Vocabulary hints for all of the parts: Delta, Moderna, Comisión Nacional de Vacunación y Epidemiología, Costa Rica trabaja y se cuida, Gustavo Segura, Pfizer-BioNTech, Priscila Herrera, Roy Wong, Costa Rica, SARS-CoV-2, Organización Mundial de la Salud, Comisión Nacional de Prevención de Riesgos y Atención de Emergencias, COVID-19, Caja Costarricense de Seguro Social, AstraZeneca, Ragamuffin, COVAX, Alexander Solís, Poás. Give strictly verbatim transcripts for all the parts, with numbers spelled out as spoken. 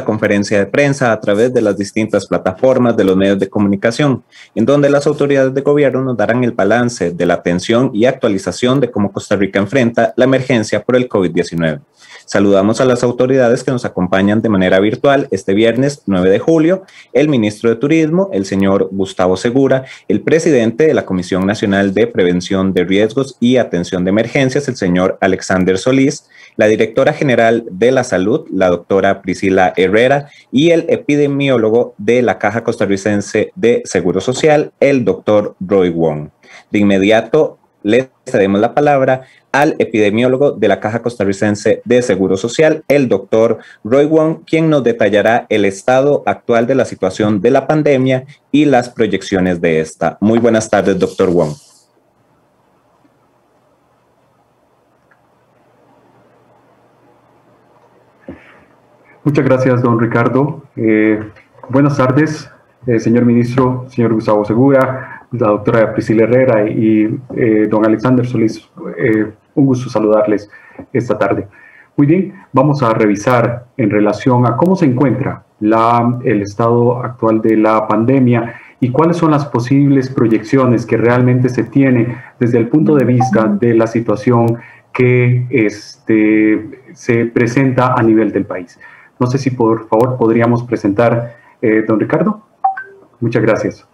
esta conferencia de prensa a través de las distintas plataformas de los medios de comunicación, en donde las autoridades de gobierno nos darán el balance de la atención y actualización de cómo Costa Rica enfrenta la emergencia por el COVID diecinueve. Saludamos a las autoridades que nos acompañan de manera virtual este viernes nueve de julio, el ministro de Turismo, el señor Gustavo Segura, el presidente de la Comisión Nacional de Prevención de Riesgos y Atención de Emergencias, el señor Alexander Solís, la directora general de la Salud, la doctora Priscila Herrera, y el epidemiólogo de la Caja Costarricense de Seguro Social, el doctor Roy Wong. De inmediato, le cedemos la palabra al epidemiólogo de la Caja Costarricense de Seguro Social, el doctor Roy Wong, quien nos detallará el estado actual de la situación de la pandemia y las proyecciones de esta. Muy buenas tardes, doctor Wong. Muchas gracias, don Ricardo. Eh, buenas tardes, eh, señor ministro, señor Gustavo Segura, la doctora Priscila Herrera y eh, don Alexander Solís. Eh, un gusto saludarles esta tarde. Muy bien, vamos a revisar en relación a cómo se encuentra la, el estado actual de la pandemia y cuáles son las posibles proyecciones que realmente se tiene desde el punto de vista de la situación que este, se presenta a nivel del país. No sé si por favor podríamos presentar, eh, don Ricardo. Muchas gracias.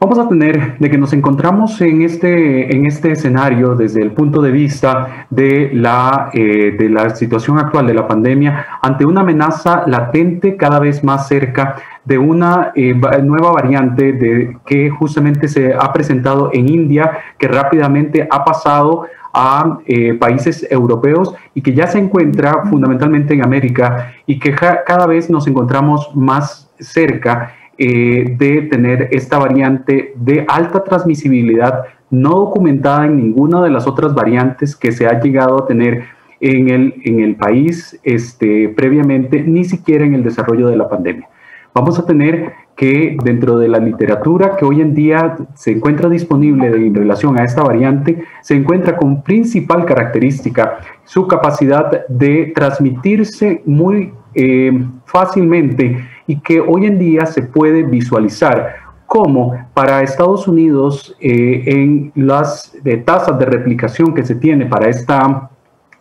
Vamos a tener de que nos encontramos en este, en este escenario desde el punto de vista de la, eh, de la situación actual de la pandemia ante una amenaza latente cada vez más cerca de una eh, nueva variante de, que justamente se ha presentado en India, que rápidamente ha pasado a eh, países europeos y que ya se encuentra fundamentalmente en América y que ja, cada vez nos encontramos más cerca Eh, de tener esta variante de alta transmisibilidad no documentada en ninguna de las otras variantes que se ha llegado a tener en el, en el país este, previamente, ni siquiera en el desarrollo de la pandemia. Vamos a tener que dentro de la literatura que hoy en día se encuentra disponible en relación a esta variante, se encuentra con principal característica su capacidad de transmitirse muy eh, fácilmente, y que hoy en día se puede visualizar como para Estados Unidos eh, en las de tasas de replicación que se tiene para esta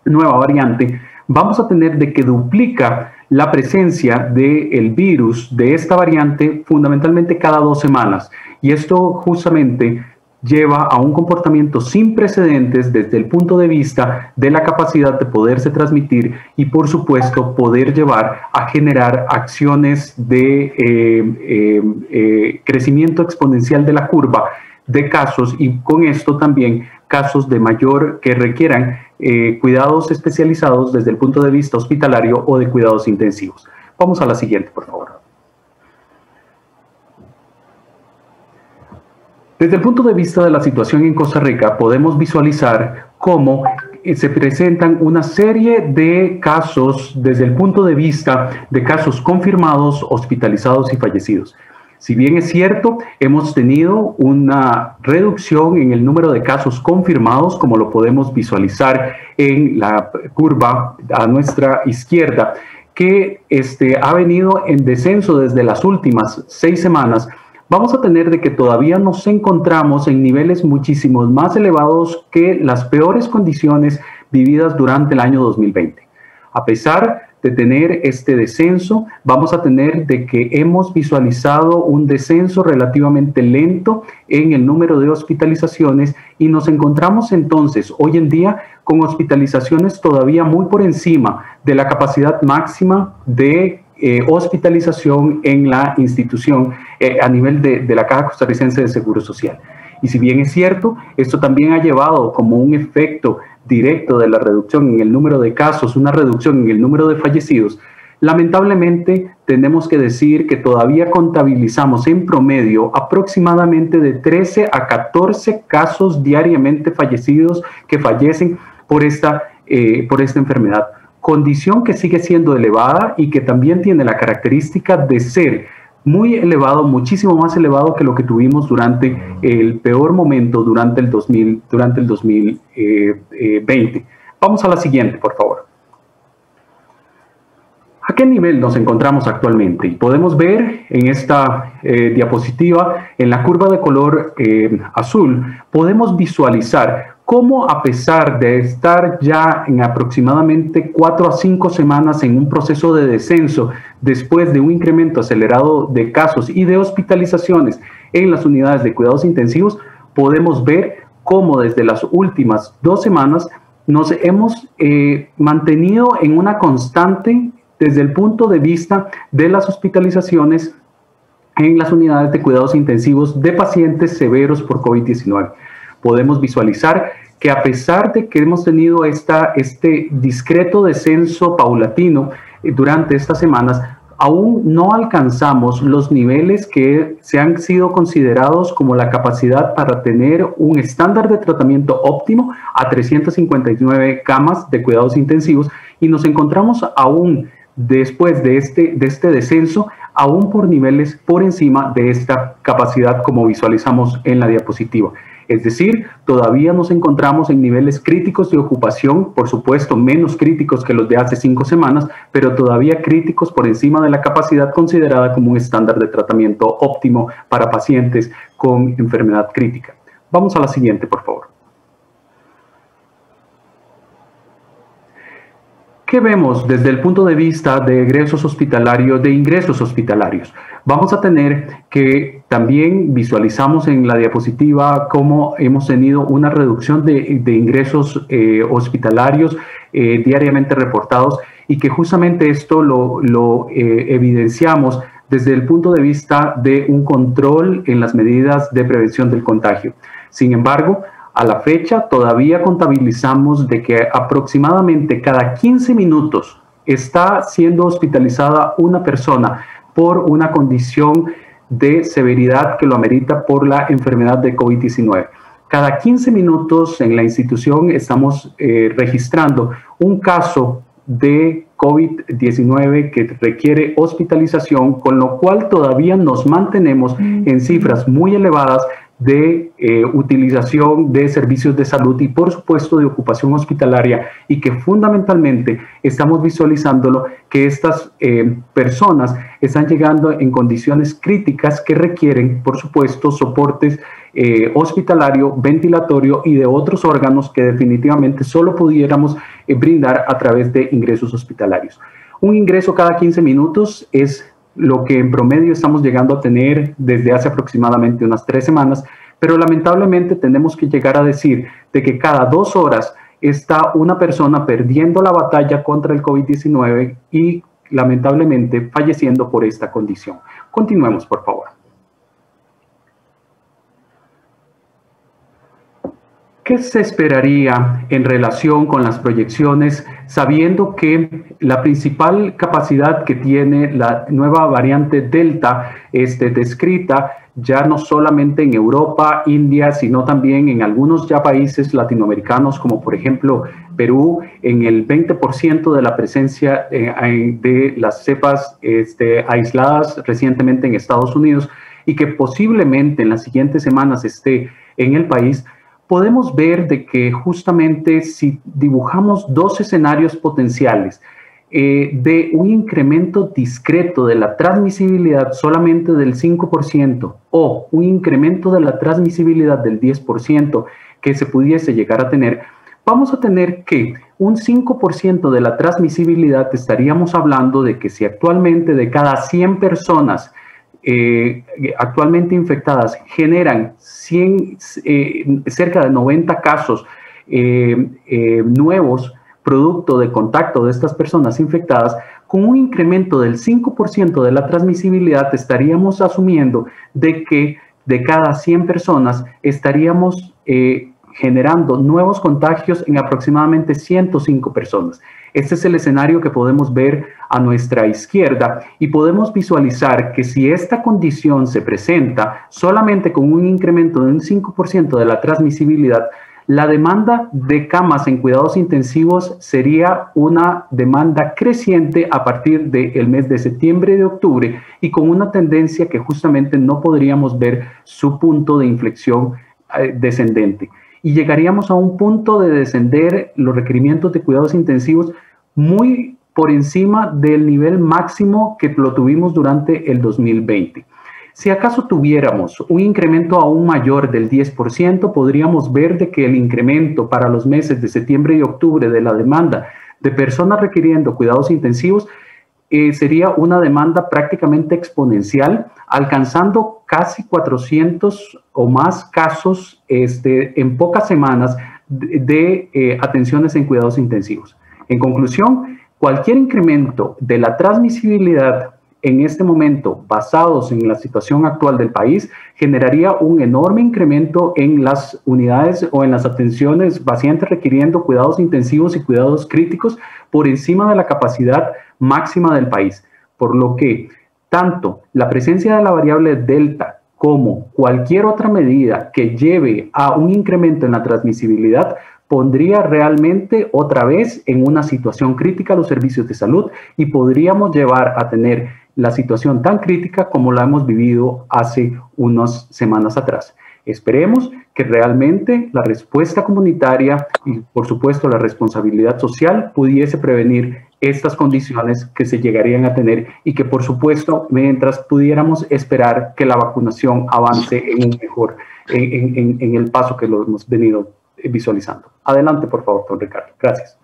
nueva variante, vamos a tener de que duplica la presencia del virus de esta variante fundamentalmente cada dos semanas. Y esto justamente lleva a un comportamiento sin precedentes desde el punto de vista de la capacidad de poderse transmitir y, por supuesto, poder llevar a generar acciones de eh, eh, eh, crecimiento exponencial de la curva de casos y con esto también casos de mayor que requieran eh, cuidados especializados desde el punto de vista hospitalario o de cuidados intensivos. Vamos a la siguiente, por favor. Desde el punto de vista de la situación en Costa Rica, podemos visualizar cómo se presentan una serie de casos desde el punto de vista de casos confirmados, hospitalizados y fallecidos. Si bien es cierto, hemos tenido una reducción en el número de casos confirmados, como lo podemos visualizar en la curva a nuestra izquierda, que este, ha venido en descenso desde las últimas seis semanas, vamos a tener de que todavía nos encontramos en niveles muchísimo más elevados que las peores condiciones vividas durante el año dos mil veinte. A pesar de tener este descenso, vamos a tener de que hemos visualizado un descenso relativamente lento en el número de hospitalizaciones y nos encontramos entonces hoy en día con hospitalizaciones todavía muy por encima de la capacidad máxima de Eh, hospitalización en la institución eh, a nivel de, de la Caja Costarricense de Seguro Social. Y si bien es cierto, esto también ha llevado como un efecto directo de la reducción en el número de casos, una reducción en el número de fallecidos, lamentablemente tenemos que decir que todavía contabilizamos en promedio aproximadamente de trece a catorce casos diariamente fallecidos que fallecen por esta, eh, por esta enfermedad. Condición que sigue siendo elevada y que también tiene la característica de ser muy elevado, muchísimo más elevado que lo que tuvimos durante el peor momento durante el, dos mil, durante el dos mil veinte. Vamos a la siguiente, por favor. ¿A qué nivel nos encontramos actualmente? Y podemos ver en esta eh, diapositiva, en la curva de color eh, azul, podemos visualizar cómo, a pesar de estar ya en aproximadamente cuatro a cinco semanas en un proceso de descenso después de un incremento acelerado de casos y de hospitalizaciones en las unidades de cuidados intensivos, podemos ver cómo desde las últimas dos semanas nos hemos eh, mantenido en una constante desde el punto de vista de las hospitalizaciones en las unidades de cuidados intensivos de pacientes severos por COVID diecinueve. Podemos visualizar que, a pesar de que hemos tenido esta, este discreto descenso paulatino durante estas semanas, aún no alcanzamos los niveles que se han sido considerados como la capacidad para tener un estándar de tratamiento óptimo a trescientas cincuenta y nueve camas de cuidados intensivos, y nos encontramos aún después de este, de este descenso, aún por niveles por encima de esta capacidad como visualizamos en la diapositiva. Es decir, todavía nos encontramos en niveles críticos de ocupación, por supuesto menos críticos que los de hace cinco semanas, pero todavía críticos por encima de la capacidad considerada como un estándar de tratamiento óptimo para pacientes con enfermedad crítica. Vamos a la siguiente, por favor. ¿Qué vemos desde el punto de vista de egresos hospitalarios, de ingresos hospitalarios? Vamos a tener que también visualizamos en la diapositiva cómo hemos tenido una reducción de, de ingresos eh, hospitalarios eh, diariamente reportados, y que justamente esto lo, lo eh, evidenciamos desde el punto de vista de un control en las medidas de prevención del contagio. Sin embargo, a la fecha todavía contabilizamos de que aproximadamente cada quince minutos está siendo hospitalizada una persona por una condición de severidad que lo amerita por la enfermedad de COVID diecinueve. Cada quince minutos en la institución estamos eh, registrando un caso de COVID diecinueve que requiere hospitalización, con lo cual todavía nos mantenemos en cifras muy elevadas de eh, utilización de servicios de salud y, por supuesto, de ocupación hospitalaria, y que fundamentalmente estamos visualizándolo que estas eh, personas están llegando en condiciones críticas que requieren, por supuesto, soportes eh, hospitalario, ventilatorio y de otros órganos que definitivamente solo pudiéramos eh, brindar a través de ingresos hospitalarios. Un ingreso cada quince minutos es lo que en promedio estamos llegando a tener desde hace aproximadamente unas tres semanas, pero lamentablemente tenemos que llegar a decir de que cada dos horas está una persona perdiendo la batalla contra el COVID diecinueve y lamentablemente falleciendo por esta condición. Continuemos, por favor. ¿Qué se esperaría en relación con las proyecciones, sabiendo que la principal capacidad que tiene la nueva variante Delta, este, descrita ya no solamente en Europa, India, sino también en algunos ya países latinoamericanos, como por ejemplo Perú, en el veinte por ciento de la presencia eh, de las cepas este, aisladas recientemente en Estados Unidos, y que posiblemente en las siguientes semanas esté en el país? Podemos ver de que justamente si dibujamos dos escenarios potenciales eh, de un incremento discreto de la transmisibilidad solamente del cinco por ciento o un incremento de la transmisibilidad del diez por ciento que se pudiese llegar a tener, vamos a tener que un cinco por ciento de la transmisibilidad estaríamos hablando de que si actualmente de cada cien personas Eh, actualmente infectadas generan cien, eh, cerca de noventa casos eh, eh, nuevos producto de contacto de estas personas infectadas, con un incremento del cinco por ciento de la transmisibilidad estaríamos asumiendo de que de cada cien personas estaríamos eh, generando nuevos contagios en aproximadamente ciento cinco personas. Este es el escenario que podemos ver a nuestra izquierda, y podemos visualizar que si esta condición se presenta solamente con un incremento de un cinco por ciento de la transmisibilidad, la demanda de camas en cuidados intensivos sería una demanda creciente a partir del mes de septiembre y de octubre, y con una tendencia que justamente no podríamos ver su punto de inflexión eh, descendente. Y llegaríamos a un punto de descender los requerimientos de cuidados intensivos muy por encima del nivel máximo que lo tuvimos durante el dos mil veinte. Si acaso tuviéramos un incremento aún mayor del diez por ciento, podríamos ver de que el incremento para los meses de septiembre y octubre de la demanda de personas requiriendo cuidados intensivos eh, sería una demanda prácticamente exponencial, alcanzando casi cuatrocientos o más casos este, en pocas semanas de, de eh, atenciones en cuidados intensivos. En conclusión, cualquier incremento de la transmisibilidad en este momento, basados en la situación actual del país, generaría un enorme incremento en las unidades o en las atenciones pacientes requiriendo cuidados intensivos y cuidados críticos por encima de la capacidad máxima del país. Por lo que, tanto la presencia de la variable Delta como cualquier otra medida que lleve a un incremento en la transmisibilidad pondría realmente otra vez en una situación crítica los servicios de salud y podríamos llevar a tener la situación tan crítica como la hemos vivido hace unas semanas atrás. Esperemos que realmente la respuesta comunitaria y, por supuesto, la responsabilidad social pudiese prevenir estas condiciones que se llegarían a tener y que, por supuesto, mientras pudiéramos esperar que la vacunación avance en un mejor, en, en, en el paso que lo hemos venido visualizando. Adelante, por favor, don Ricardo. Gracias.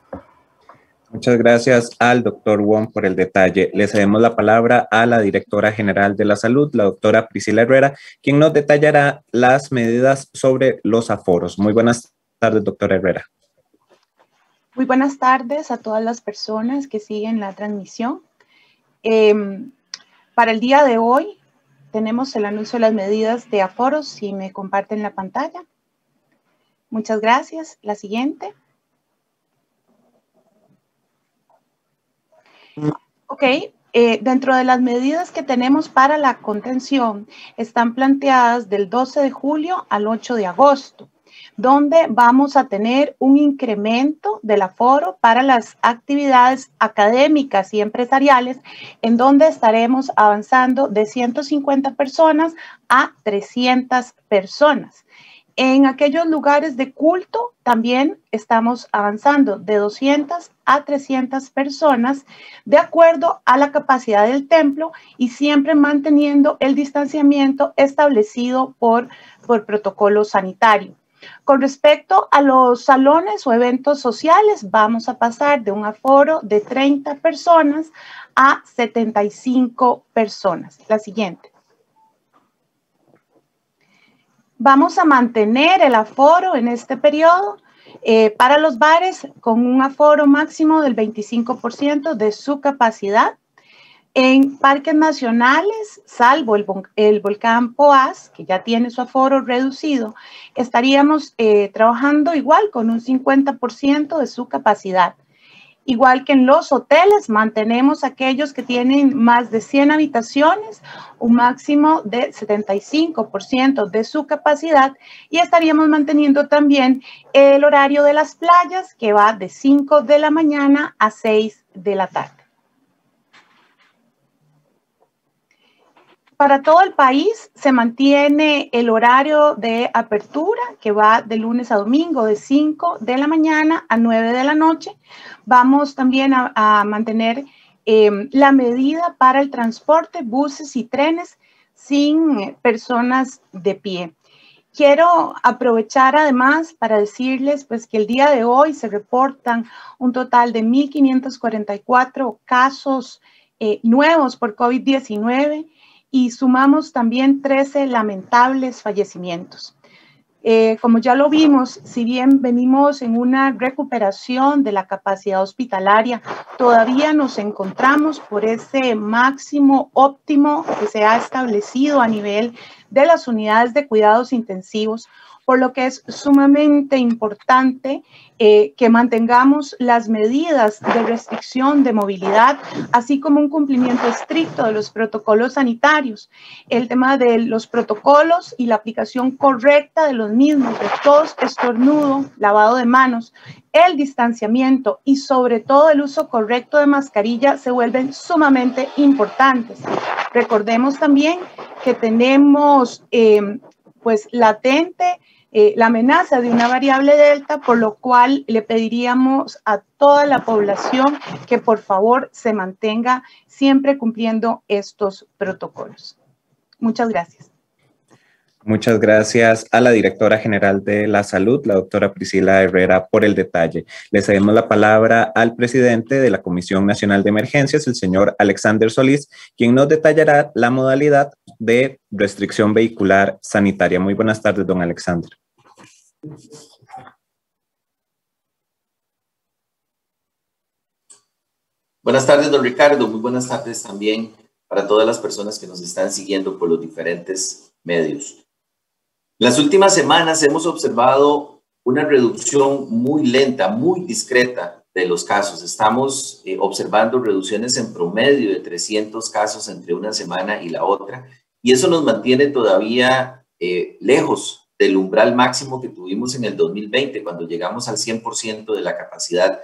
Muchas gracias al doctor Wong por el detalle. Le cedemos la palabra a la directora general de la salud, la doctora Priscila Herrera, quien nos detallará las medidas sobre los aforos. Muy buenas tardes, doctora Herrera. Muy buenas tardes a todas las personas que siguen la transmisión. Eh, para el día de hoy tenemos el anuncio de las medidas de aforos, si me comparten la pantalla. Muchas gracias. La siguiente. Ok, eh, dentro de las medidas que tenemos para la contención están planteadas del doce de julio al ocho de agosto, donde vamos a tener un incremento del aforo para las actividades académicas y empresariales, en donde estaremos avanzando de ciento cincuenta personas a trescientas personas. En aquellos lugares de culto también estamos avanzando de doscientas a trescientas personas de acuerdo a la capacidad del templo y siempre manteniendo el distanciamiento establecido por, por protocolo sanitario. Con respecto a los salones o eventos sociales, vamos a pasar de un aforo de treinta personas a setenta y cinco personas. La siguiente. Vamos a mantener el aforo en este periodo eh, para los bares con un aforo máximo del veinticinco por ciento de su capacidad. En parques nacionales, salvo el, el volcán Poás, que ya tiene su aforo reducido, estaríamos eh, trabajando igual con un cincuenta por ciento de su capacidad. Igual que en los hoteles, mantenemos aquellos que tienen más de cien habitaciones, un máximo de setenta y cinco por ciento de su capacidad y estaríamos manteniendo también el horario de las playas que va de cinco de la mañana a seis de la tarde. Para todo el país se mantiene el horario de apertura que va de lunes a domingo de cinco de la mañana a nueve de la noche. Vamos también a, a mantener eh, la medida para el transporte, buses y trenes sin personas de pie. Quiero aprovechar además para decirles pues, que el día de hoy se reportan un total de mil quinientos cuarenta y cuatro casos eh, nuevos por COVID diecinueve. Y sumamos también trece lamentables fallecimientos. Eh, como ya lo vimos, si bien venimos en una recuperación de la capacidad hospitalaria, todavía nos encontramos por ese máximo óptimo que se ha establecido a nivel de las unidades de cuidados intensivos, por lo que es sumamente importante eh, que mantengamos las medidas de restricción de movilidad, así como un cumplimiento estricto de los protocolos sanitarios. El tema de los protocolos y la aplicación correcta de los mismos, de tos, estornudo, lavado de manos, el distanciamiento y sobre todo el uso correcto de mascarilla se vuelven sumamente importantes. Recordemos también que tenemos eh, pues latente eh, la amenaza de una variable delta, por lo cual le pediríamos a toda la población que por favor se mantenga siempre cumpliendo estos protocolos. Muchas gracias. Muchas gracias a la Directora General de la Salud, la doctora Priscila Herrera, por el detalle. Le cedemos la palabra al presidente de la Comisión Nacional de Emergencias, el señor Alexander Solís, quien nos detallará la modalidad de restricción vehicular sanitaria. Muy buenas tardes, don Alexander. Buenas tardes, don Ricardo. Muy buenas tardes también para todas las personas que nos están siguiendo por los diferentes medios. Las últimas semanas hemos observado una reducción muy lenta, muy discreta de los casos. Estamos eh, observando reducciones en promedio de trescientos casos entre una semana y la otra, y eso nos mantiene todavía eh, lejos del umbral máximo que tuvimos en el dos mil veinte, cuando llegamos al cien por ciento de la capacidad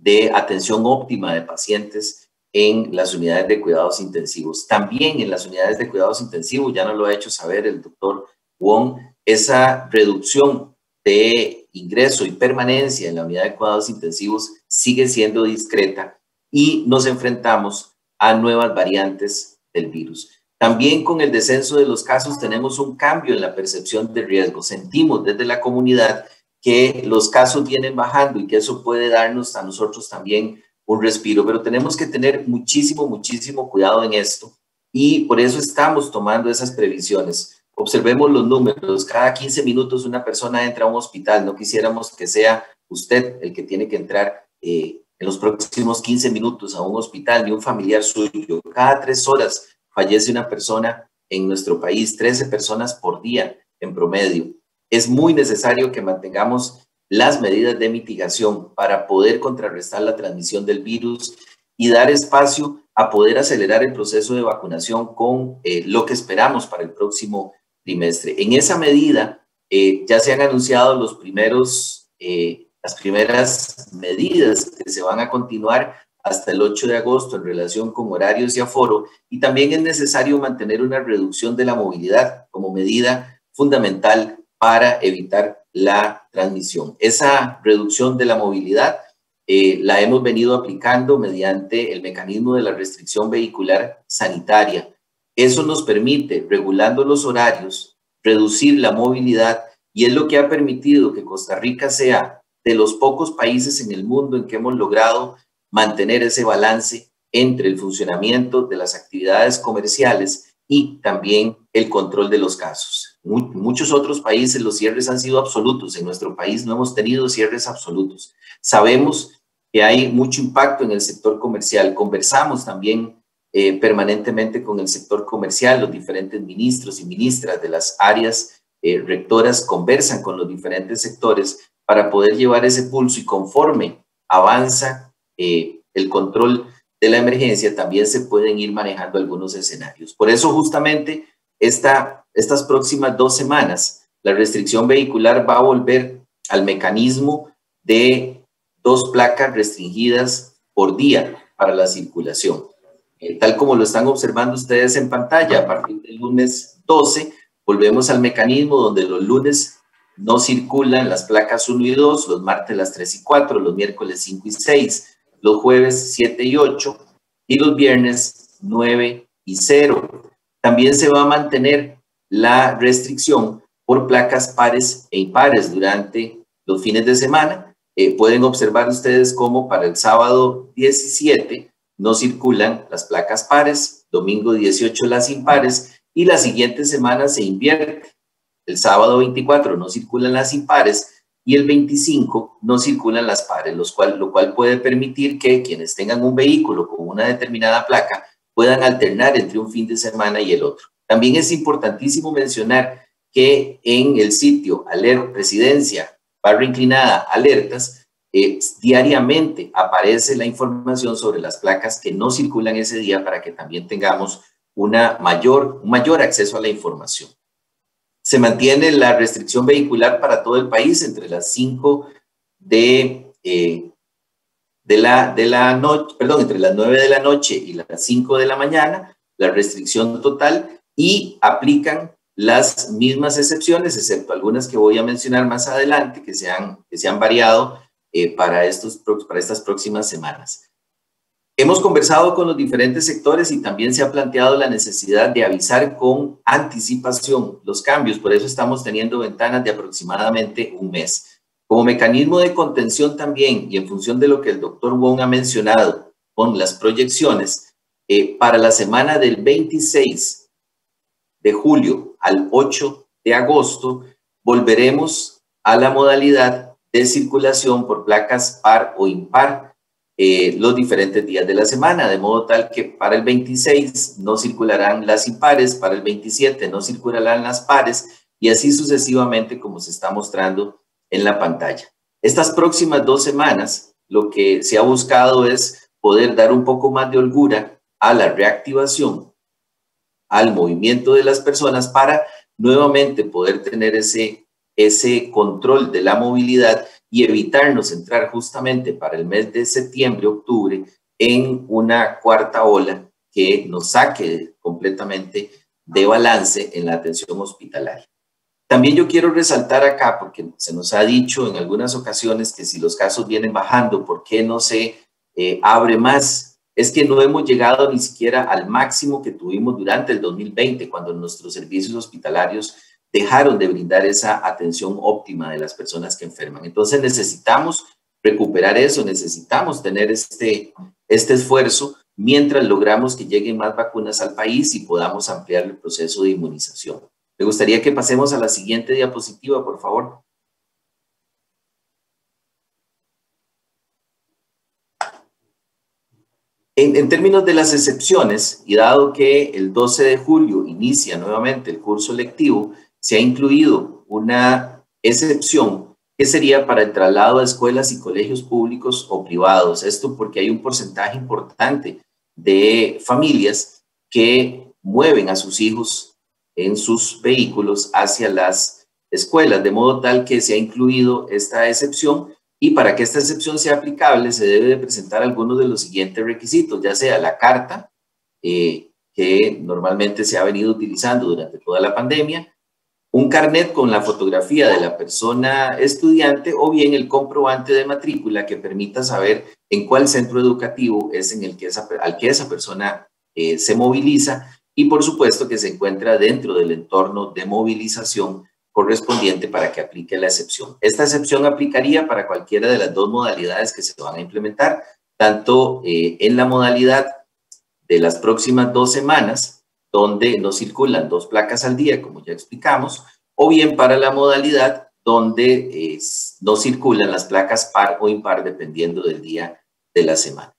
de atención óptima de pacientes en las unidades de cuidados intensivos. También en las unidades de cuidados intensivos, ya nos lo ha hecho saber el doctor Wong, esa reducción de ingreso y permanencia en la unidad de cuidados intensivos sigue siendo discreta y nos enfrentamos a nuevas variantes del virus. También con el descenso de los casos tenemos un cambio en la percepción de riesgo. Sentimos desde la comunidad que los casos vienen bajando y que eso puede darnos a nosotros también un respiro, pero tenemos que tener muchísimo, muchísimo cuidado en esto y por eso estamos tomando esas previsiones. Observemos los números, cada quince minutos una persona entra a un hospital, no quisiéramos que sea usted el que tiene que entrar eh, en los próximos quince minutos a un hospital, ni un familiar suyo. Cada tres horas fallece una persona en nuestro país, trece personas por día en promedio. Es muy necesario que mantengamos las medidas de mitigación para poder contrarrestar la transmisión del virus y dar espacio a poder acelerar el proceso de vacunación con eh, lo que esperamos para el próximo trimestre. En esa medida, eh, ya se han anunciado los primeros, eh, las primeras medidas que se van a continuar hasta el ocho de agosto en relación con horarios y aforo, y también es necesario mantener una reducción de la movilidad como medida fundamental para evitar la transmisión. Esa reducción de la movilidad eh, la hemos venido aplicando mediante el mecanismo de la restricción vehicular sanitaria. Eso nos permite, regulando los horarios, reducir la movilidad, y es lo que ha permitido que Costa Rica sea de los pocos países en el mundo en que hemos logrado mantener ese balance entre el funcionamiento de las actividades comerciales y también el control de los casos. En muchos otros países los cierres han sido absolutos. En nuestro país no hemos tenido cierres absolutos. Sabemos que hay mucho impacto en el sector comercial. Conversamos también eh, permanentemente con el sector comercial. Los diferentes ministros y ministras de las áreas eh, rectoras conversan con los diferentes sectores para poder llevar ese pulso, y conforme avanza eh, el control de la emergencia, también se pueden ir manejando algunos escenarios. Por eso justamente esta, estas próximas dos semanas, la restricción vehicular va a volver al mecanismo de dos placas restringidas por día para la circulación. Eh, tal como lo están observando ustedes en pantalla, a partir del lunes doce, volvemos al mecanismo donde los lunes no circulan las placas uno y dos, los martes las tres y cuatro, los miércoles cinco y seis, los jueves siete y ocho y los viernes nueve y cero. También se va a mantener la restricción por placas pares e impares durante los fines de semana. Eh, pueden observar ustedes cómo para el sábado diecisiete no circulan las placas pares, domingo dieciocho las impares, y la siguiente semana se invierte. El sábado veinticuatro no circulan las impares, y el veinticinco no circulan las pares, los cual, lo cual puede permitir que quienes tengan un vehículo con una determinada placa puedan alternar entre un fin de semana y el otro. También es importantísimo mencionar que en el sitio Alerta Presidencia, barra inclinada, alertas, eh, diariamente aparece la información sobre las placas que no circulan ese día para que también tengamos una mayor, un mayor acceso a la información. Se mantiene la restricción vehicular para todo el país entre las cinco de, eh, de la, de la noche, perdón, entre las nueve de la noche y las cinco de la mañana, la restricción total, y aplican las mismas excepciones, excepto algunas que voy a mencionar más adelante, que se han, que se han variado eh, para, estos, para estas próximas semanas. Hemos conversado con los diferentes sectores y también se ha planteado la necesidad de avisar con anticipación los cambios, por eso estamos teniendo ventanas de aproximadamente un mes. Como mecanismo de contención también, y en función de lo que el doctor Wong ha mencionado con las proyecciones, eh, para la semana del veintiséis de julio al ocho de agosto, volveremos a la modalidad de circulación por placas par o impar eh, los diferentes días de la semana, de modo tal que para el veintiséis no circularán las impares, para el veintisiete no circularán las pares y así sucesivamente como se está mostrando en la pantalla. Estas próximas dos semanas lo que se ha buscado es poder dar un poco más de holgura a la reactivación, al movimiento de las personas para nuevamente poder tener ese, ese control de la movilidad y evitarnos entrar justamente para el mes de septiembre, octubre, en una cuarta ola que nos saque completamente de balance en la atención hospitalaria. También yo quiero resaltar acá, porque se nos ha dicho en algunas ocasiones que si los casos vienen bajando, ¿por qué no se eh, abre más? Es que no hemos llegado ni siquiera al máximo que tuvimos durante el dos mil veinte, cuando nuestros servicios hospitalarios dejaron de brindar esa atención óptima de las personas que enferman. Entonces necesitamos recuperar eso, necesitamos tener este, este esfuerzo mientras logramos que lleguen más vacunas al país y podamos ampliar el proceso de inmunización. Me gustaría que pasemos a la siguiente diapositiva, por favor. En, en términos de las excepciones, y dado que el doce de julio inicia nuevamente el curso lectivo, se ha incluido una excepción que sería para el traslado a escuelas y colegios públicos o privados. Esto porque hay un porcentaje importante de familias que mueven a sus hijos en sus vehículos hacia las escuelas, de modo tal que se ha incluido esta excepción. Y para que esta excepción sea aplicable, se debe de presentar algunos de los siguientes requisitos, ya sea la carta eh, que normalmente se ha venido utilizando durante toda la pandemia, un carnet con la fotografía de la persona estudiante o bien el comprobante de matrícula que permita saber en cuál centro educativo es en el que esa, al que esa persona eh, se moviliza y por supuesto que se encuentra dentro del entorno de movilización correspondiente para que aplique la excepción. Esta excepción aplicaría para cualquiera de las dos modalidades que se van a implementar, tanto eh, en la modalidad de las próximas dos semanas, donde no circulan dos placas al día, como ya explicamos, o bien para la modalidad donde eh, no circulan las placas par o impar, dependiendo del día de la semana.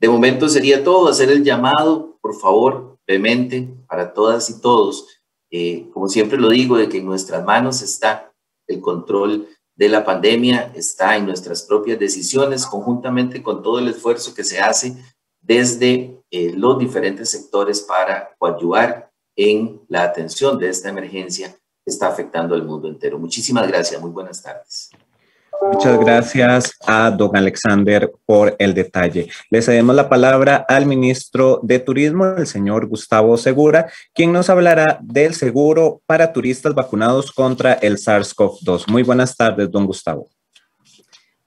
De momento sería todo, hacer el llamado, por favor, vehemente, para todas y todos. Eh, como siempre lo digo, de que en nuestras manos está el control de la pandemia, está en nuestras propias decisiones, conjuntamente con todo el esfuerzo que se hace desde eh, los diferentes sectores para coadyuvar en la atención de esta emergencia que está afectando al mundo entero. Muchísimas gracias, muy buenas tardes. Muchas gracias a don Alexander por el detalle. Le cedemos la palabra al ministro de Turismo, el señor Gustavo Segura, quien nos hablará del seguro para turistas vacunados contra el SARS CoV dos. Muy buenas tardes, don Gustavo.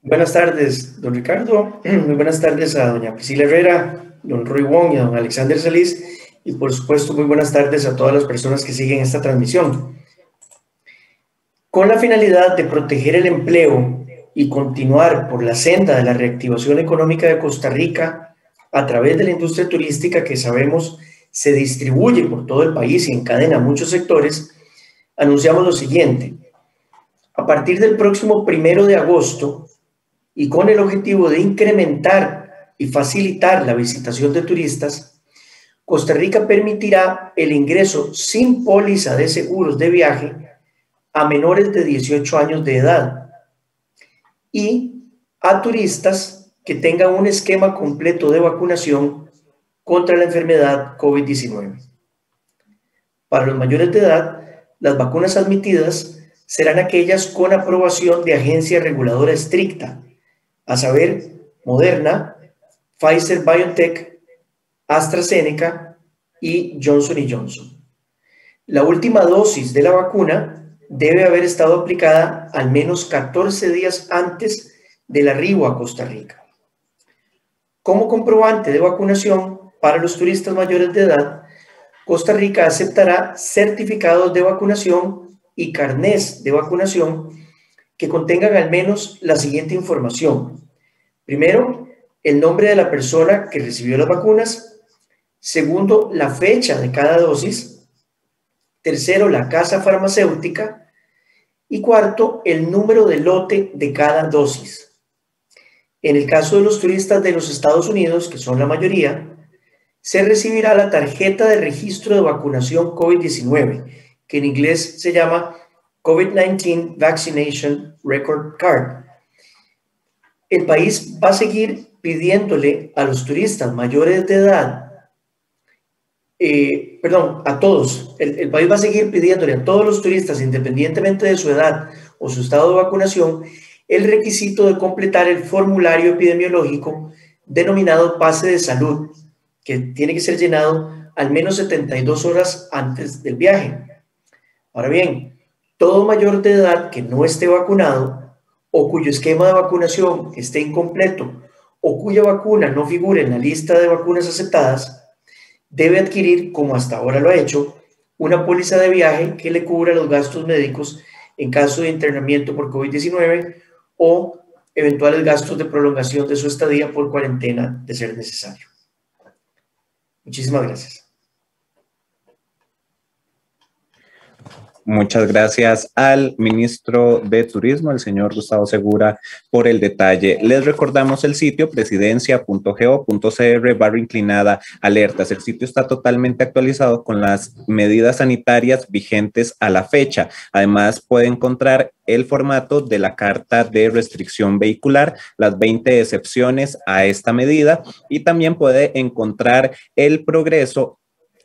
Buenas tardes, don Ricardo. Muy buenas tardes a doña Priscila Herrera, don Roy Wong y a don Alexander Solís. Y por supuesto, muy buenas tardes a todas las personas que siguen esta transmisión. Con la finalidad de proteger el empleo y continuar por la senda de la reactivación económica de Costa Rica a través de la industria turística que sabemos se distribuye por todo el país y encadena muchos sectores, anunciamos lo siguiente. A partir del próximo primero de agosto y con el objetivo de incrementar y facilitar la visitación de turistas, Costa Rica permitirá el ingreso sin póliza de seguros de viaje a menores de dieciocho años de edad y a turistas que tengan un esquema completo de vacunación contra la enfermedad COVID diecinueve. Para los mayores de edad, las vacunas admitidas serán aquellas con aprobación de agencia reguladora estricta, a saber, Moderna, Pfizer-BioNTech, AstraZeneca y Johnson y Johnson. La última dosis de la vacuna debe haber estado aplicada al menos catorce días antes del arribo a Costa Rica. Como comprobante de vacunación para los turistas mayores de edad, Costa Rica aceptará certificados de vacunación y carnés de vacunación que contengan al menos la siguiente información. Primero, el nombre de la persona que recibió las vacunas. Segundo, la fecha de cada dosis. Tercero, la casa farmacéutica. Y cuarto, el número de lote de cada dosis. En el caso de los turistas de los Estados Unidos, que son la mayoría, se recibirá la tarjeta de registro de vacunación COVID diecinueve, que en inglés se llama COVID diecinueve Vaccination Record Card. El país va a seguir pidiéndole a los turistas mayores de edad, eh, perdón, a todos, el, el país va a seguir pidiéndole a todos los turistas, independientemente de su edad o su estado de vacunación, el requisito de completar el formulario epidemiológico denominado pase de salud, que tiene que ser llenado al menos setenta y dos horas antes del viaje. Ahora bien, todo mayor de edad que no esté vacunado o cuyo esquema de vacunación esté incompleto o cuya vacuna no figure en la lista de vacunas aceptadas, debe adquirir, como hasta ahora lo ha hecho, una póliza de viaje que le cubra los gastos médicos en caso de internamiento por COVID diecinueve o eventuales gastos de prolongación de su estadía por cuarentena de ser necesario. Muchísimas gracias. Muchas gracias al ministro de Turismo, el señor Gustavo Segura, por el detalle. Les recordamos el sitio presidencia punto go punto cr barra inclinada alertas. El sitio está totalmente actualizado con las medidas sanitarias vigentes a la fecha. Además, puede encontrar el formato de la carta de restricción vehicular, las veinte excepciones a esta medida, y también puede encontrar el progreso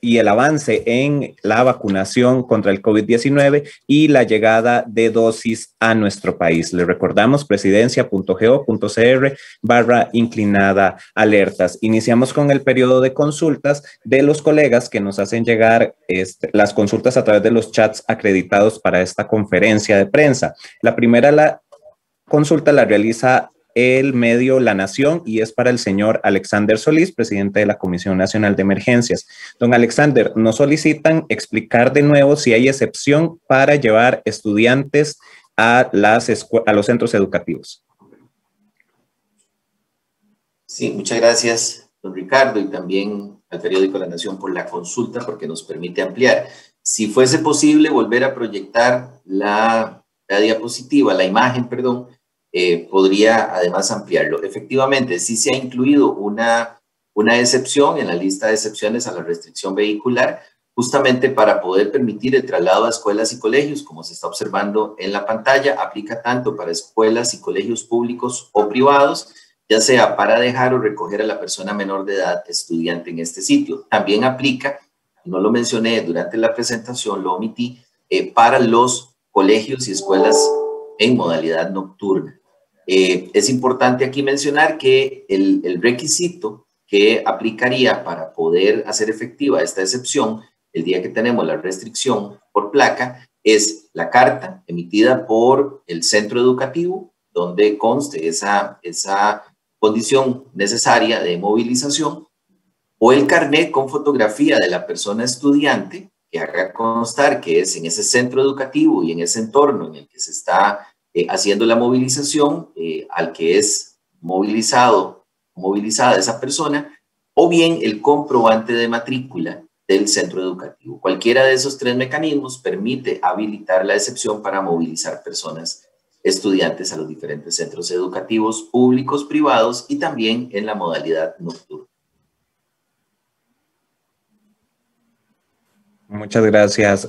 y el avance en la vacunación contra el COVID diecinueve y la llegada de dosis a nuestro país. Les recordamos presidencia punto go punto cr barra inclinada alertas. Iniciamos con el periodo de consultas de los colegas que nos hacen llegar este, las consultas a través de los chats acreditados para esta conferencia de prensa. La primera la consulta la realiza el medio La Nación y es para el señor Alexander Solís, presidente de la Comisión Nacional de Emergencias. Don Alexander, nos solicitan explicar de nuevo si hay excepción para llevar estudiantes a, las a los centros educativos. Sí, muchas gracias, don Ricardo, y también al periódico La Nación por la consulta, porque nos permite ampliar. Si fuese posible volver a proyectar la, la diapositiva, la imagen, perdón, Eh, podría además ampliarlo. Efectivamente, sí se ha incluido una, una excepción en la lista de excepciones a la restricción vehicular, justamente para poder permitir el traslado a escuelas y colegios, como se está observando en la pantalla. Aplica tanto para escuelas y colegios públicos o privados, ya sea para dejar o recoger a la persona menor de edad estudiante en este sitio. También aplica, no lo mencioné durante la presentación, lo omití, eh, para los colegios y escuelas en modalidad nocturna. Eh, es importante aquí mencionar que el, el requisito que aplicaría para poder hacer efectiva esta excepción el día que tenemos la restricción por placa es la carta emitida por el centro educativo donde conste esa, esa condición necesaria de movilización o el carnet con fotografía de la persona estudiante que haga constar que es en ese centro educativo y en ese entorno en el que se está Eh, haciendo la movilización eh, al que es movilizado, movilizada esa persona, o bien el comprobante de matrícula del centro educativo. Cualquiera de esos tres mecanismos permite habilitar la excepción para movilizar personas estudiantes a los diferentes centros educativos públicos, privados y también en la modalidad nocturna. Muchas gracias,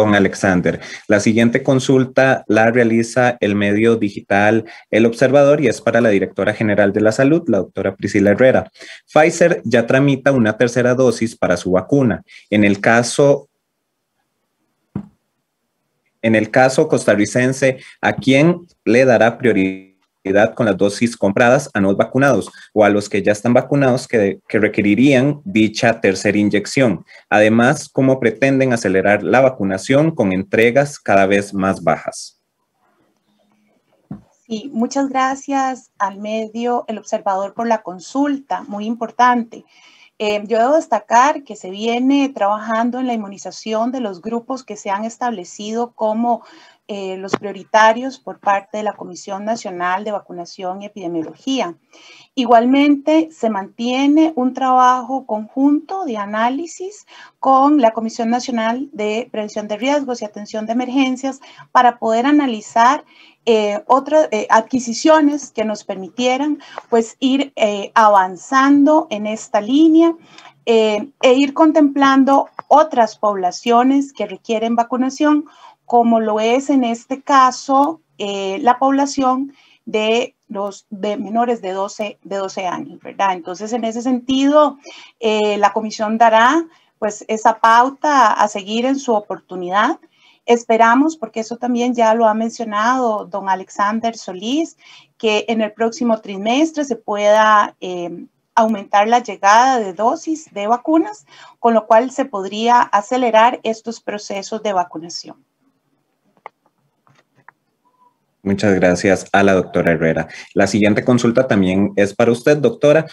don Alexander. La siguiente consulta la realiza el medio digital El Observador y es para la directora general de la salud, la doctora Priscila Herrera. Pfizer ya tramita una tercera dosis para su vacuna. En el caso, en el caso costarricense, ¿a quién le dará prioridad con las dosis compradas a no vacunados o a los que ya están vacunados que, que requerirían dicha tercera inyección. Además, ¿cómo pretenden acelerar la vacunación con entregas cada vez más bajas? Sí, muchas gracias al medio El Observador por la consulta, muy importante. Eh, yo debo destacar que se viene trabajando en la inmunización de los grupos que se han establecido como eh, los prioritarios por parte de la Comisión Nacional de Vacunación y Epidemiología. Igualmente, se mantiene un trabajo conjunto de análisis con la Comisión Nacional de Prevención de Riesgos y Atención de Emergencias para poder analizar Eh, otras eh, adquisiciones que nos permitieran pues ir eh, avanzando en esta línea eh, e ir contemplando otras poblaciones que requieren vacunación, como lo es en este caso eh, la población de los de menores de doce, de doce años, ¿verdad? Entonces, en ese sentido, eh, la comisión dará pues esa pauta a seguir en su oportunidad. Esperamos, porque eso también ya lo ha mencionado don Alexander Solís, que en el próximo trimestre se pueda eh, aumentar la llegada de dosis de vacunas, con lo cual se podría acelerar estos procesos de vacunación. Muchas gracias a la doctora Herrera. La siguiente consulta también es para usted, doctora,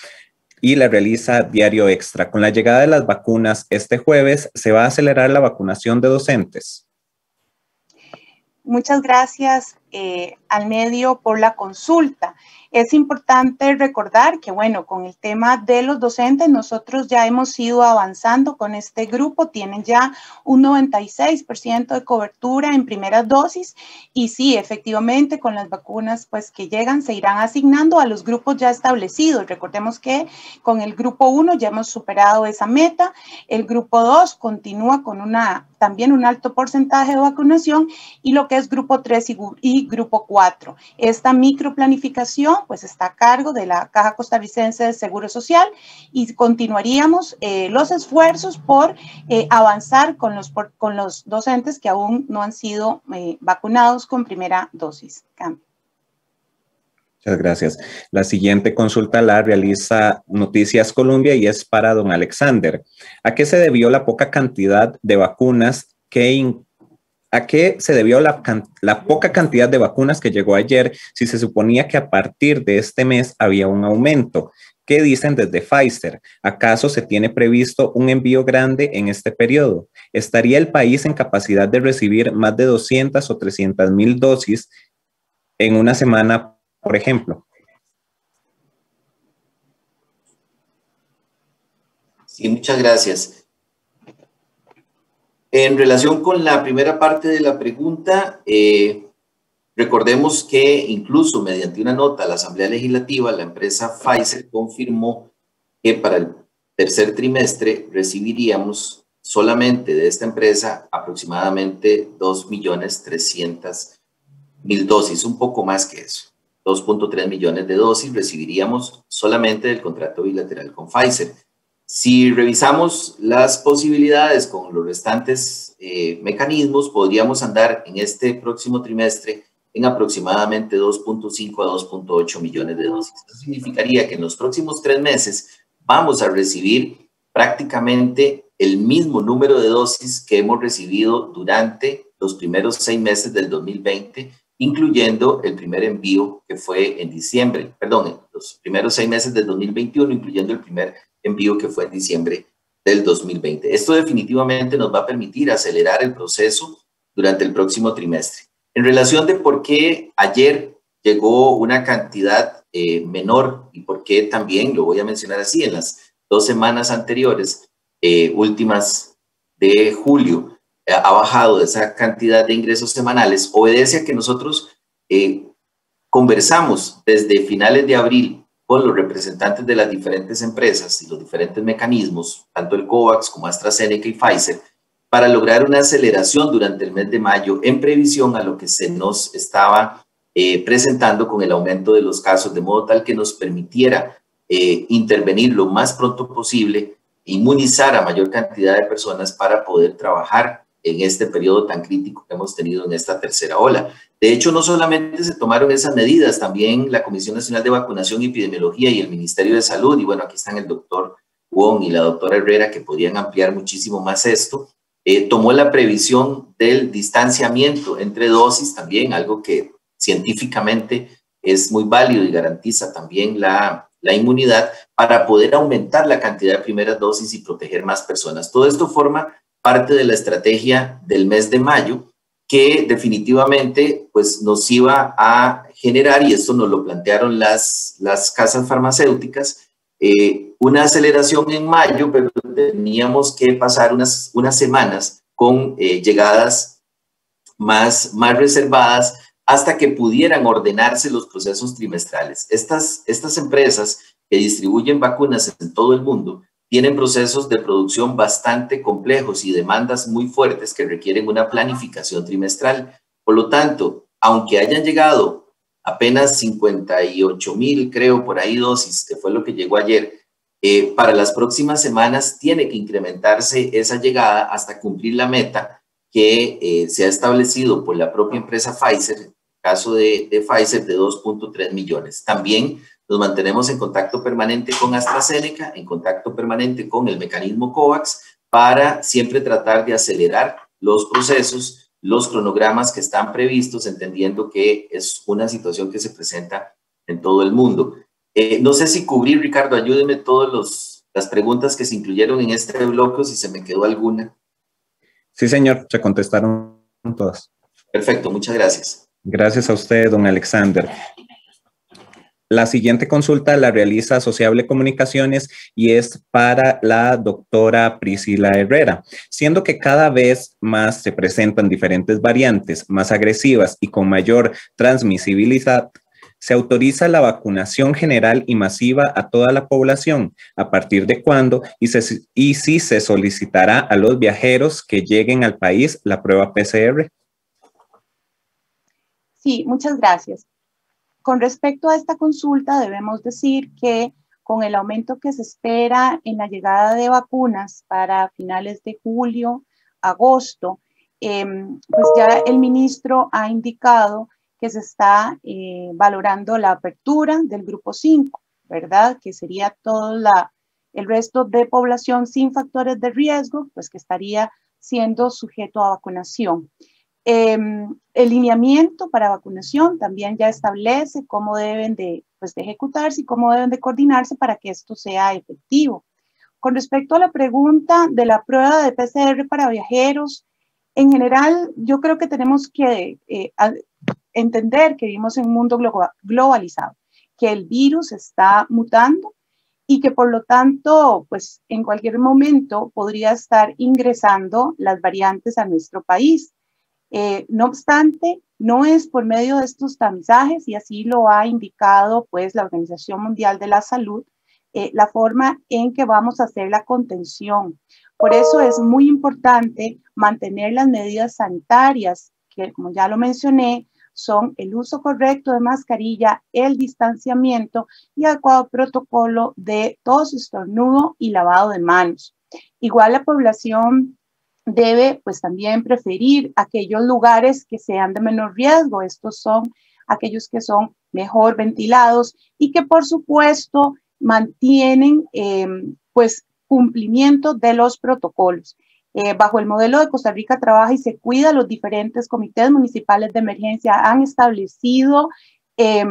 y la realiza Diario Extra. Con la llegada de las vacunas este jueves, ¿se va a acelerar la vacunación de docentes? Muchas gracias eh, al medio por la consulta. Es importante recordar que, bueno, con el tema de los docentes, nosotros ya hemos ido avanzando con este grupo. Tienen ya un noventa y seis por ciento de cobertura en primeras dosis. Y sí, efectivamente, con las vacunas pues, que llegan, se irán asignando a los grupos ya establecidos. Recordemos que con el grupo uno ya hemos superado esa meta. El grupo dos continúa con una... también un alto porcentaje de vacunación, y lo que es grupo tres y, y grupo cuatro. Esta microplanificación pues está a cargo de la Caja Costarricense de Seguro Social y continuaríamos eh, los esfuerzos por eh, avanzar con los, por, con los docentes que aún no han sido eh, vacunados con primera dosis. Cambio. Muchas gracias. La siguiente consulta la realiza Noticias Colombia y es para don Alexander. ¿A qué se debió la poca cantidad de vacunas que a qué se debió la, la poca cantidad de vacunas que llegó ayer si se suponía que a partir de este mes había un aumento? ¿Qué dicen desde Pfizer? ¿Acaso se tiene previsto un envío grande en este periodo? ¿Estaría el país en capacidad de recibir más de doscientas o trescientas mil dosis en una semana? Por ejemplo. Sí, muchas gracias. En relación con la primera parte de la pregunta, eh, recordemos que incluso mediante una nota a la Asamblea Legislativa, la empresa Pfizer confirmó que para el tercer trimestre recibiríamos solamente de esta empresa aproximadamente dos millones trescientas mil dosis, un poco más que eso. dos punto tres millones de dosis recibiríamos solamente del contrato bilateral con Pfizer. Si revisamos las posibilidades con los restantes eh, mecanismos, podríamos andar en este próximo trimestre en aproximadamente dos punto cinco a dos punto ocho millones de dosis. Eso significaría que en los próximos tres meses vamos a recibir prácticamente el mismo número de dosis que hemos recibido durante los primeros seis meses del dos mil veinte, incluyendo el primer envío que fue en diciembre, perdón, los primeros seis meses del dos mil veintiuno, incluyendo el primer envío que fue en diciembre del dos mil veinte. Esto definitivamente nos va a permitir acelerar el proceso durante el próximo trimestre. En relación de por qué ayer llegó una cantidad eh, menor y por qué también, lo voy a mencionar así, en las dos semanas anteriores, eh, últimas de julio, ha bajado esa cantidad de ingresos semanales, obedece a que nosotros eh, conversamos desde finales de abril con los representantes de las diferentes empresas y los diferentes mecanismos, tanto el COVAX como AstraZeneca y Pfizer, para lograr una aceleración durante el mes de mayo en previsión a lo que se nos estaba eh, presentando con el aumento de los casos, de modo tal que nos permitiera eh, intervenir lo más pronto posible, inmunizar a mayor cantidad de personas para poder trabajar en este periodo tan crítico que hemos tenido en esta tercera ola. De hecho, no solamente se tomaron esas medidas, también la Comisión Nacional de Vacunación y Epidemiología y el Ministerio de Salud, y bueno, aquí están el doctor Wong y la doctora Herrera, que podían ampliar muchísimo más esto, eh, tomó la previsión del distanciamiento entre dosis también, algo que científicamente es muy válido y garantiza también la, la inmunidad para poder aumentar la cantidad de primeras dosis y proteger más personas. Todo esto forma parte de la estrategia del mes de mayo que definitivamente pues, nos iba a generar, y esto nos lo plantearon las, las casas farmacéuticas, eh, una aceleración en mayo, pero teníamos que pasar unas, unas semanas con eh, llegadas más, más reservadas hasta que pudieran ordenarse los procesos trimestrales. Estas, estas empresas que distribuyen vacunas en todo el mundo tienen procesos de producción bastante complejos y demandas muy fuertes que requieren una planificación trimestral. Por lo tanto, aunque hayan llegado apenas cincuenta y ocho mil, creo, por ahí dosis, que fue lo que llegó ayer, eh, para las próximas semanas tiene que incrementarse esa llegada hasta cumplir la meta que eh, se ha establecido por la propia empresa Pfizer, en el caso de, de Pfizer, de dos punto tres millones. También nos mantenemos en contacto permanente con AstraZeneca, en contacto permanente con el mecanismo COVAX, para siempre tratar de acelerar los procesos, los cronogramas que están previstos, entendiendo que es una situación que se presenta en todo el mundo. Eh, no sé si cubrí, Ricardo, ayúdeme todas las preguntas que se incluyeron en este bloque, si se me quedó alguna. Sí, señor, se contestaron todas. Perfecto, muchas gracias. Gracias a usted, don Alexander. La siguiente consulta la realiza Sociable Comunicaciones y es para la doctora Priscila Herrera. Siendo que cada vez más se presentan diferentes variantes más agresivas y con mayor transmisibilidad, ¿se autoriza la vacunación general y masiva a toda la población? ¿A partir de cuándo? Y, se, y si se solicitará a los viajeros que lleguen al país la prueba P C R. Sí, muchas gracias. Con respecto a esta consulta, debemos decir que con el aumento que se espera en la llegada de vacunas para finales de julio, agosto, eh, pues ya el ministro ha indicado que se está eh, valorando la apertura del grupo cinco, ¿verdad? Que sería todo la, el resto de población sin factores de riesgo, pues que estaría siendo sujeto a vacunación. Eh, el lineamiento para vacunación también ya establece cómo deben de, pues, de ejecutarse y cómo deben de coordinarse para que esto sea efectivo. Con respecto a la pregunta de la prueba de P C R para viajeros, en general yo creo que tenemos que... Eh, a, entender que vivimos en un mundo globalizado, que el virus está mutando y que por lo tanto, pues en cualquier momento podría estar ingresando las variantes a nuestro país. Eh, no obstante, no es por medio de estos tamizajes, y así lo ha indicado pues la Organización Mundial de la Salud, eh, la forma en que vamos a hacer la contención. Por eso es muy importante mantener las medidas sanitarias, que como ya lo mencioné, son el uso correcto de mascarilla, el distanciamiento y adecuado protocolo de tos, estornudo y lavado de manos. Igual la población debe pues también preferir aquellos lugares que sean de menor riesgo. Estos son aquellos que son mejor ventilados y que por supuesto mantienen eh, pues cumplimiento de los protocolos. Eh, bajo el modelo de Costa Rica trabaja y se cuida, los diferentes comités municipales de emergencia han establecido eh,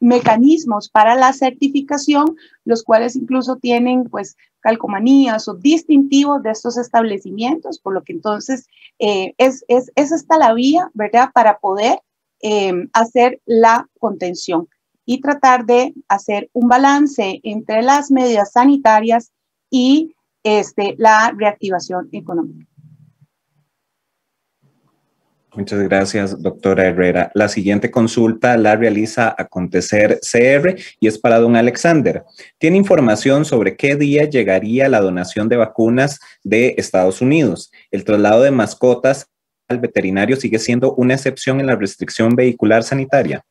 mecanismos para la certificación, los cuales incluso tienen pues calcomanías o distintivos de estos establecimientos, por lo que entonces eh, es, es, es esta la vía, ¿verdad?, para poder eh, hacer la contención y tratar de hacer un balance entre las medidas sanitarias y Este, la reactivación económica. Muchas gracias, doctora Herrera. La siguiente consulta la realiza Acontecer C R y es para don Alexander. ¿Tiene información sobre qué día llegaría la donación de vacunas de Estados Unidos? ¿El traslado de mascotas al veterinario sigue siendo una excepción en la restricción vehicular sanitaria?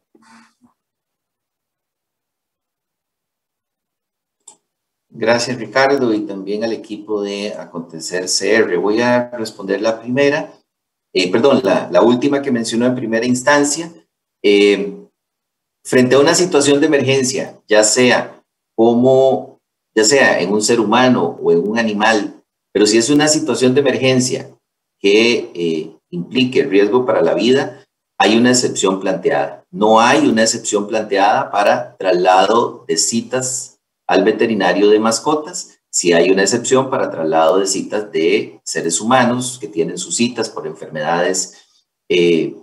Gracias, Ricardo, y también al equipo de Acontecer C R. Voy a responder la primera. eh, perdón, la, la última que mencionó en primera instancia, eh, frente a una situación de emergencia, ya sea como, ya sea en un ser humano o en un animal, pero si es una situación de emergencia que eh, implique riesgo para la vida, hay una excepción planteada. No hay una excepción planteada para traslado de citas al veterinario de mascotas. Sí hay una excepción para traslado de citas de seres humanos que tienen sus citas por enfermedades eh,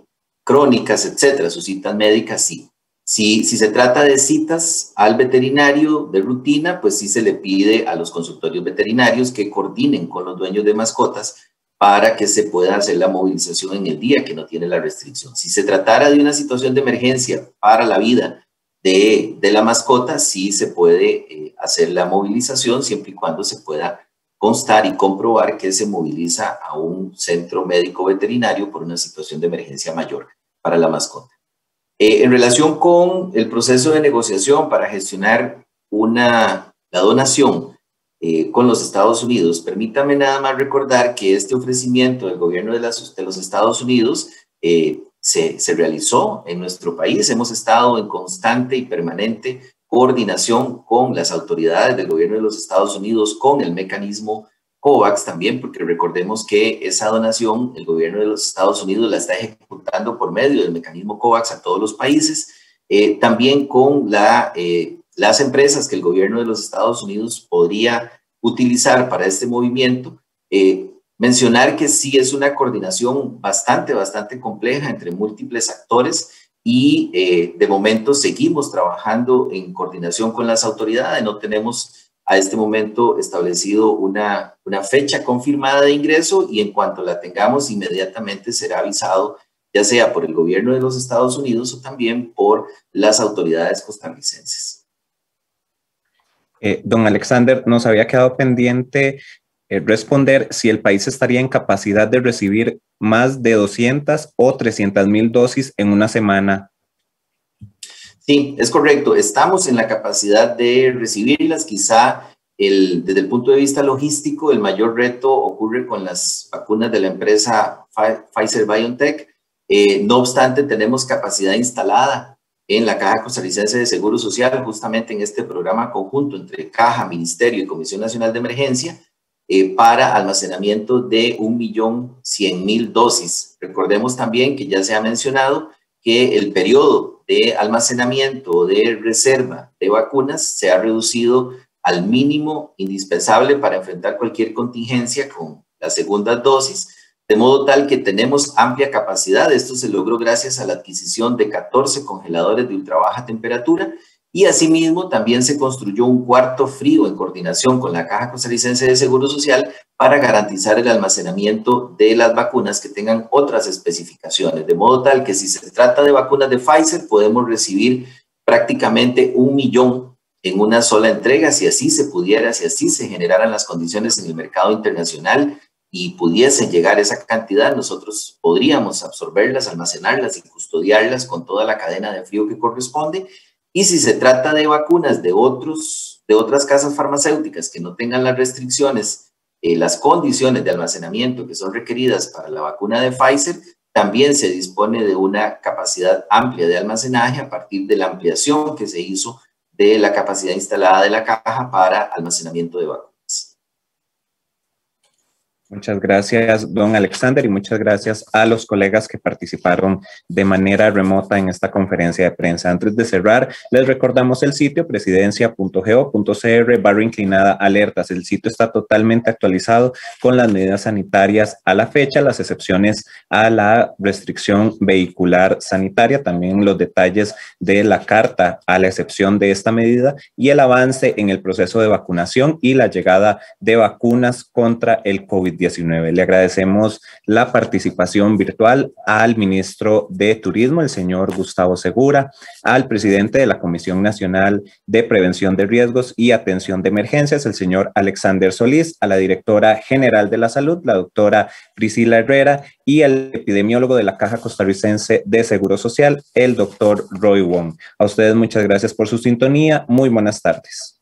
crónicas, etcétera, sus citas médicas, sí. Si, si se trata de citas al veterinario de rutina, pues sí se le pide a los consultorios veterinarios que coordinen con los dueños de mascotas para que se pueda hacer la movilización en el día que no tiene la restricción. Si se tratara de una situación de emergencia para la vida de, de la mascota, sí se puede eh, hacer la movilización siempre y cuando se pueda constar y comprobar que se moviliza a un centro médico veterinario por una situación de emergencia mayor para la mascota. Eh, en relación con el proceso de negociación para gestionar una, la donación, Eh, con los Estados Unidos. Permítame nada más recordar que este ofrecimiento del gobierno de, las, de los Estados Unidos eh, se, se realizó en nuestro país. Hemos estado en constante y permanente coordinación con las autoridades del gobierno de los Estados Unidos, con el mecanismo COVAX también, porque recordemos que esa donación el gobierno de los Estados Unidos la está ejecutando por medio del mecanismo COVAX a todos los países. Eh, también con la... Eh, las empresas que el gobierno de los Estados Unidos podría utilizar para este movimiento. Eh, mencionar que sí es una coordinación bastante, bastante compleja entre múltiples actores y eh, de momento seguimos trabajando en coordinación con las autoridades. No tenemos a este momento establecido una, una fecha confirmada de ingreso y en cuanto la tengamos inmediatamente será avisado, ya sea por el gobierno de los Estados Unidos o también por las autoridades costarricenses. Eh, don Alexander, nos había quedado pendiente eh, responder si el país estaría en capacidad de recibir más de doscientas o trescientas mil dosis en una semana. Sí, es correcto. Estamos en la capacidad de recibirlas. Quizá el, desde el punto de vista logístico, el mayor reto ocurre con las vacunas de la empresa Pfizer-BioNTech. Eh, no obstante, tenemos capacidad instalada en la Caja Costarricense de Seguro Social, justamente en este programa conjunto entre Caja, Ministerio y Comisión Nacional de Emergencia, eh, para almacenamiento de un millón cien mil dosis. Recordemos también que ya se ha mencionado que el periodo de almacenamiento o de reserva de vacunas se ha reducido al mínimo indispensable para enfrentar cualquier contingencia con la segunda dosis, de modo tal que tenemos amplia capacidad. Esto se logró gracias a la adquisición de catorce congeladores de ultra baja temperatura y asimismo también se construyó un cuarto frío en coordinación con la Caja Costarricense de Seguro Social para garantizar el almacenamiento de las vacunas que tengan otras especificaciones, de modo tal que si se trata de vacunas de Pfizer podemos recibir prácticamente un millón en una sola entrega, si así se pudiera, si así se generaran las condiciones en el mercado internacional y pudiesen llegar esa cantidad, nosotros podríamos absorberlas, almacenarlas y custodiarlas con toda la cadena de frío que corresponde. Y si se trata de vacunas de, otros, de otras casas farmacéuticas que no tengan las restricciones, eh, las condiciones de almacenamiento que son requeridas para la vacuna de Pfizer, también se dispone de una capacidad amplia de almacenaje a partir de la ampliación que se hizo de la capacidad instalada de la caja para almacenamiento de vacunas. Muchas gracias, don Alexander, y muchas gracias a los colegas que participaron de manera remota en esta conferencia de prensa. Antes de cerrar, les recordamos el sitio presidencia punto go punto cr barra inclinada alertas. El sitio está totalmente actualizado con las medidas sanitarias a la fecha, las excepciones a la restricción vehicular sanitaria, también los detalles de la carta a la excepción de esta medida y el avance en el proceso de vacunación y la llegada de vacunas contra el COVID diecinueve. Le agradecemos la participación virtual al ministro de Turismo, el señor Gustavo Segura, al presidente de la Comisión Nacional de Prevención de Riesgos y Atención de Emergencias, el señor Alexander Solís, a la directora general de la Salud, la doctora Priscila Herrera, y al epidemiólogo de la Caja Costarricense de Seguro Social, el doctor Roy Wong. A ustedes muchas gracias por su sintonía. Muy buenas tardes.